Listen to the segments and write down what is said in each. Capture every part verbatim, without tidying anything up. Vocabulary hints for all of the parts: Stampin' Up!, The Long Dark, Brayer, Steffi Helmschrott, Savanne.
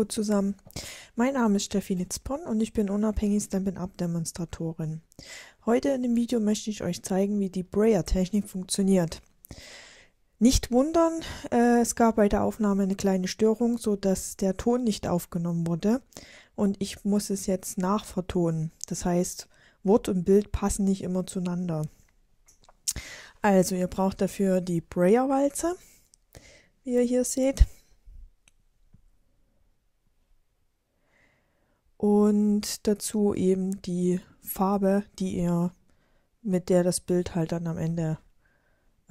Hallo zusammen, mein Name ist Steffi Helmschrott und ich bin unabhängige Stampin' Up! Demonstratorin. Heute in dem Video möchte ich euch zeigen, wie die Brayer-Technik funktioniert. Nicht wundern, äh, es gab bei der Aufnahme eine kleine Störung, sodass der Ton nicht aufgenommen wurde und ich muss es jetzt nachvertonen. Das heißt, Wort und Bild passen nicht immer zueinander. Also ihr braucht dafür die Brayer-Walze, wie ihr hier seht. Und dazu eben die Farbe, die ihr, mit der das Bild halt dann am Ende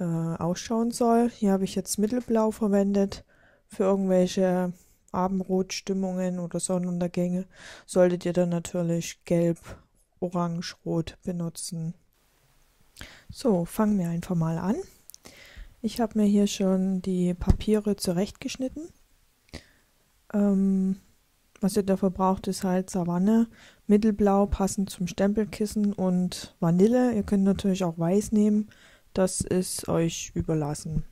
äh, ausschauen soll. Hier habe ich jetzt Mittelblau verwendet für irgendwelche Abendrotstimmungen oder Sonnenuntergänge. Solltet ihr dann natürlich Gelb, Orange, Rot benutzen. So, fangen wir einfach mal an. Ich habe mir hier schon die Papiere zurechtgeschnitten. Ähm, Was ihr dafür braucht, ist halt Savanne, Mittelblau passend zum Stempelkissen und Vanille. Ihr könnt natürlich auch Weiß nehmen, das ist euch überlassen.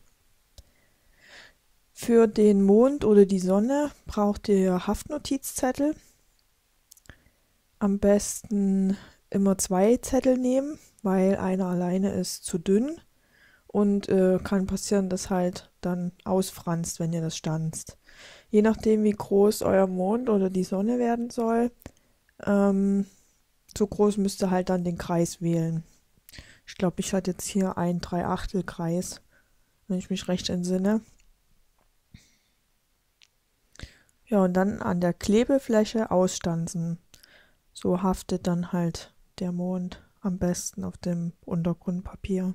Für den Mond oder die Sonne braucht ihr Haftnotizzettel. Am besten immer zwei Zettel nehmen, weil einer alleine ist zu dünn und äh, kann passieren, dass halt dann ausfranst, wenn ihr das stanzt. Je nachdem, wie groß euer Mond oder die Sonne werden soll, ähm, so groß müsst ihr halt dann den Kreis wählen. Ich glaube, ich hatte jetzt hier einen drei Achtel Kreis, wenn ich mich recht entsinne. Ja, und dann an der Klebefläche ausstanzen. So haftet dann halt der Mond am besten auf dem Untergrundpapier.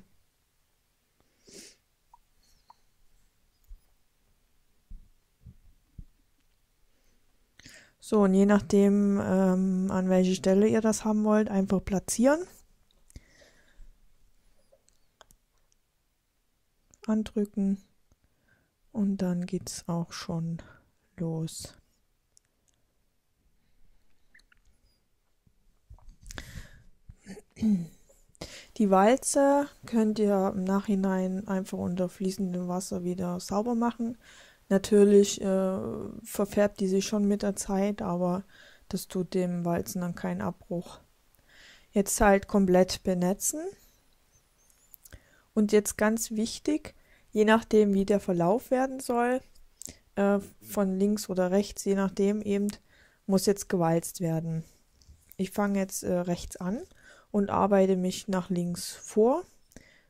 So, und je nachdem, ähm, an welche Stelle ihr das haben wollt, einfach platzieren. Andrücken. Und dann geht es auch schon los. Die Walze könnt ihr im Nachhinein einfach unter fließendem Wasser wieder sauber machen. Natürlich äh, verfärbt die sich schon mit der Zeit, aber das tut dem Walzen dann keinen Abbruch. Jetzt halt komplett benetzen. Und jetzt ganz wichtig, je nachdem wie der Verlauf werden soll, äh, von links oder rechts, je nachdem eben, muss jetzt gewalzt werden. Ich fange jetzt äh, rechts an und arbeite mich nach links vor.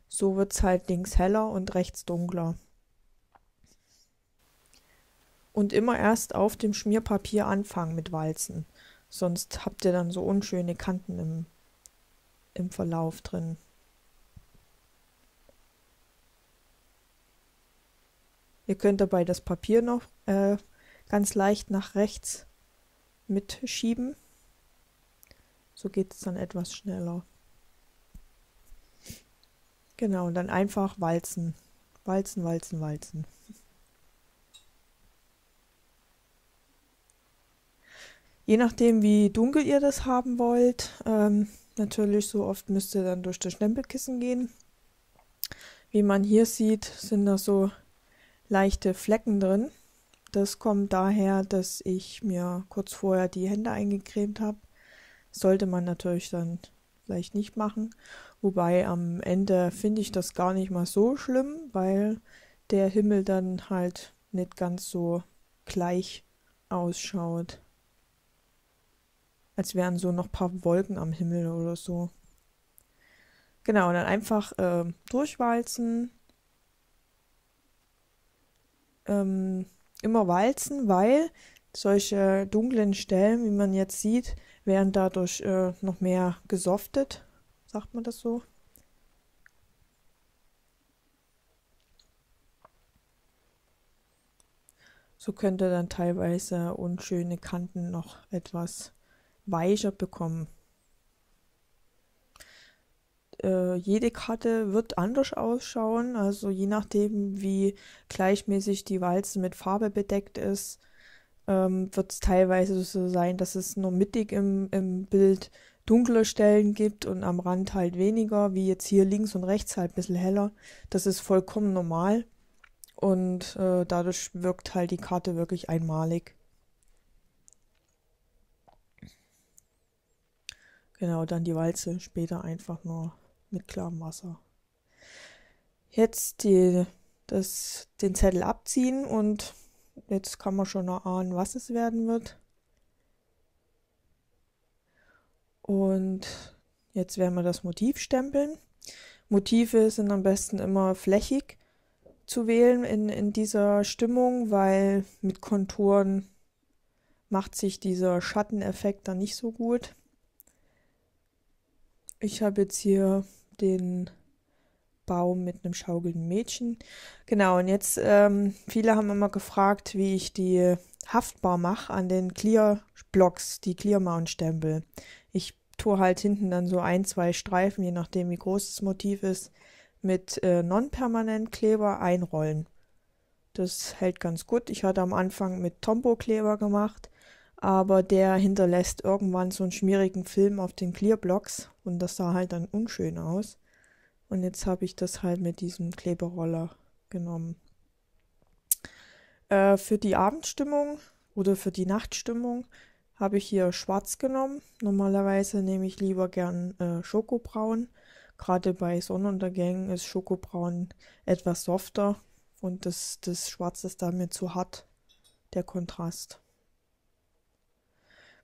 So wird es halt links heller und rechts dunkler. Und immer erst auf dem Schmierpapier anfangen mit Walzen. Sonst habt ihr dann so unschöne Kanten im, im Verlauf drin. Ihr könnt dabei das Papier noch äh, ganz leicht nach rechts mitschieben. So geht es dann etwas schneller. Genau, und dann einfach walzen. Walzen, walzen, walzen. Je nachdem, wie dunkel ihr das haben wollt, ähm, natürlich so oft müsst ihr dann durch das Stempelkissen gehen. Wie man hier sieht, sind da so leichte Flecken drin. Das kommt daher, dass ich mir kurz vorher die Hände eingecremt habe. Sollte man natürlich dann vielleicht nicht machen. Wobei am Ende finde ich das gar nicht mal so schlimm, weil der Himmel dann halt nicht ganz so gleich ausschaut. Als wären so noch ein paar Wolken am Himmel oder so. Genau, und dann einfach äh, durchwalzen. Ähm, immer walzen, weil solche dunklen Stellen, wie man jetzt sieht, werden dadurch äh, noch mehr gesoftet. Sagt man das so? So könnt ihr dann teilweise unschöne Kanten noch etwas weicher bekommen. Äh, jede Karte wird anders ausschauen, also je nachdem wie gleichmäßig die Walze mit Farbe bedeckt ist, ähm, wird es teilweise so sein, dass es nur mittig im, im Bild dunkle Stellen gibt und am Rand halt weniger, wie jetzt hier links und rechts halt ein bisschen heller. Das ist vollkommen normal und äh, dadurch wirkt halt die Karte wirklich einmalig. Genau, dann die Walze später einfach nur mit klarem Wasser. Jetzt die, das, den Zettel abziehen und jetzt kann man schon erahnen, was es werden wird. Und jetzt werden wir das Motiv stempeln. Motive sind am besten immer flächig zu wählen in, in dieser Stimmung, weil mit Konturen macht sich dieser Schatteneffekt dann nicht so gut. Ich habe jetzt hier den Baum mit einem schaukelnden Mädchen. Genau, und jetzt, ähm, viele haben immer gefragt, wie ich die haftbar mache an den Clear-Blocks, die Clear-Mount-Stempel. Ich tue halt hinten dann so ein, zwei Streifen, je nachdem wie groß das Motiv ist, mit äh, Non-Permanent-Kleber einrollen. Das hält ganz gut. Ich hatte am Anfang mit Tombow-Kleber gemacht, aber der hinterlässt irgendwann so einen schmierigen Film auf den Clear-Blocks und das sah halt dann unschön aus. Und jetzt habe ich das halt mit diesem Kleberoller genommen. Äh, für die Abendstimmung oder für die Nachtstimmung habe ich hier schwarz genommen. Normalerweise nehme ich lieber gern äh, Schokobraun. Gerade bei Sonnenuntergängen ist Schokobraun etwas softer und das, das Schwarz ist damit zu hart, der Kontrast.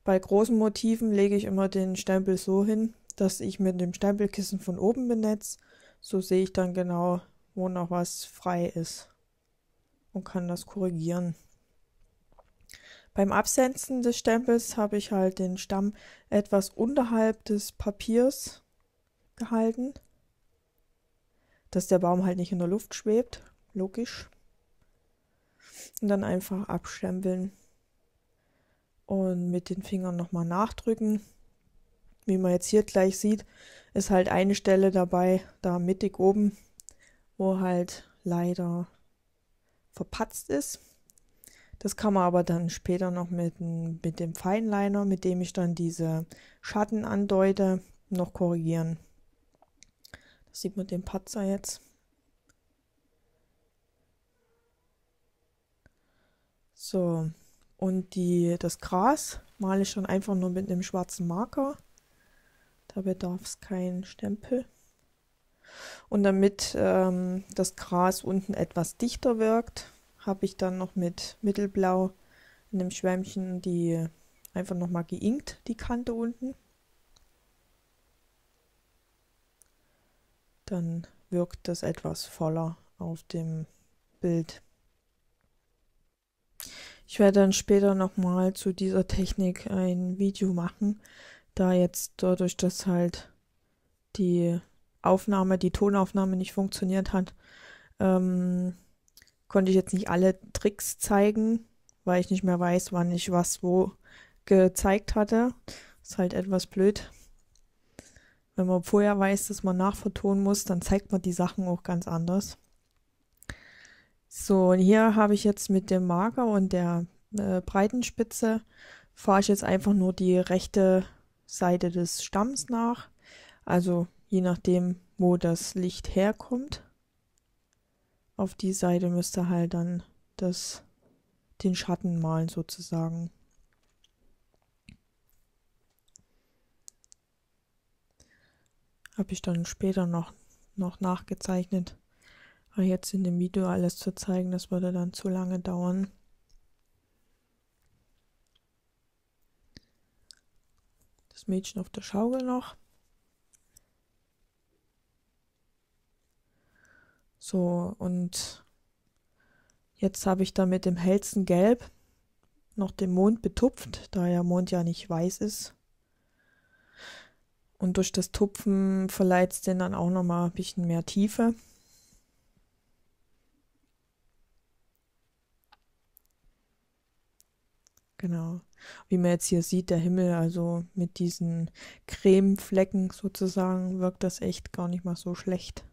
Bei großen Motiven lege ich immer den Stempel so hin, dass ich mit dem Stempelkissen von oben benetze. So sehe ich dann genau, wo noch was frei ist und kann das korrigieren. Beim Absetzen des Stempels habe ich halt den Stamm etwas unterhalb des Papiers gehalten, dass der Baum halt nicht in der Luft schwebt, logisch. Und dann einfach abstempeln und mit den Fingern nochmal nachdrücken. Wie man jetzt hier gleich sieht, ist halt eine Stelle dabei, da mittig oben, wo halt leider verpatzt ist. Das kann man aber dann später noch mit, mit dem Feinliner, mit dem ich dann diese Schatten andeute, noch korrigieren. Das sieht man den Patzer jetzt. So, und die, das Gras male ich dann einfach nur mit einem schwarzen Marker. Da bedarf es keinen Stempel. Und damit ähm, das Gras unten etwas dichter wirkt, habe ich dann noch mit Mittelblau in dem Schwämmchen die einfach nochmal geinkt, die Kante unten. Dann wirkt das etwas voller auf dem Bild. Ich werde dann später nochmal zu dieser Technik ein Video machen, da jetzt dadurch, dass halt die Aufnahme, die Tonaufnahme nicht funktioniert hat, ähm, konnte ich jetzt nicht alle Tricks zeigen, weil ich nicht mehr weiß, wann ich was wo gezeigt hatte. Ist halt etwas blöd. Wenn man vorher weiß, dass man nachvertonen muss, dann zeigt man die Sachen auch ganz anders. So, und hier habe ich jetzt mit dem Marker und der äh, Breitenspitze fahre ich jetzt einfach nur die rechte Seite des Stamms nach. Also je nachdem, wo das Licht herkommt. Auf die Seite müsst ihr halt dann das, den Schatten malen sozusagen. Habe ich dann später noch, noch nachgezeichnet. Aber jetzt in dem Video alles zu zeigen, das würde dann zu lange dauern. Das Mädchen auf der Schaukel noch. So, und jetzt habe ich da mit dem hellsten Gelb noch den Mond betupft, da der Mond ja nicht weiß ist. Und durch das Tupfen verleiht es den dann auch nochmal ein bisschen mehr Tiefe. Genau. Wie man jetzt hier sieht, der Himmel, also mit diesen Cremeflecken sozusagen, wirkt das echt gar nicht mal so schlecht.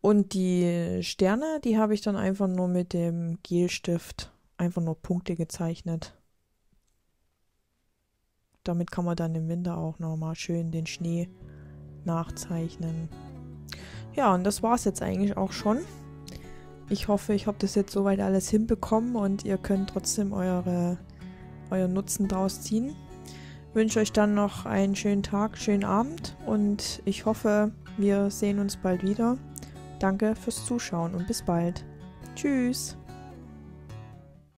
Und die Sterne, die habe ich dann einfach nur mit dem Gelstift einfach nur Punkte gezeichnet. Damit kann man dann im Winter auch nochmal schön den Schnee nachzeichnen. Ja, und das war es jetzt eigentlich auch schon. Ich hoffe, ich habe das jetzt soweit alles hinbekommen und ihr könnt trotzdem eure, euren Nutzen daraus ziehen. wünsche euch dann noch einen schönen Tag, schönen Abend und ich hoffe, wir sehen uns bald wieder. Danke fürs Zuschauen und bis bald. Tschüss!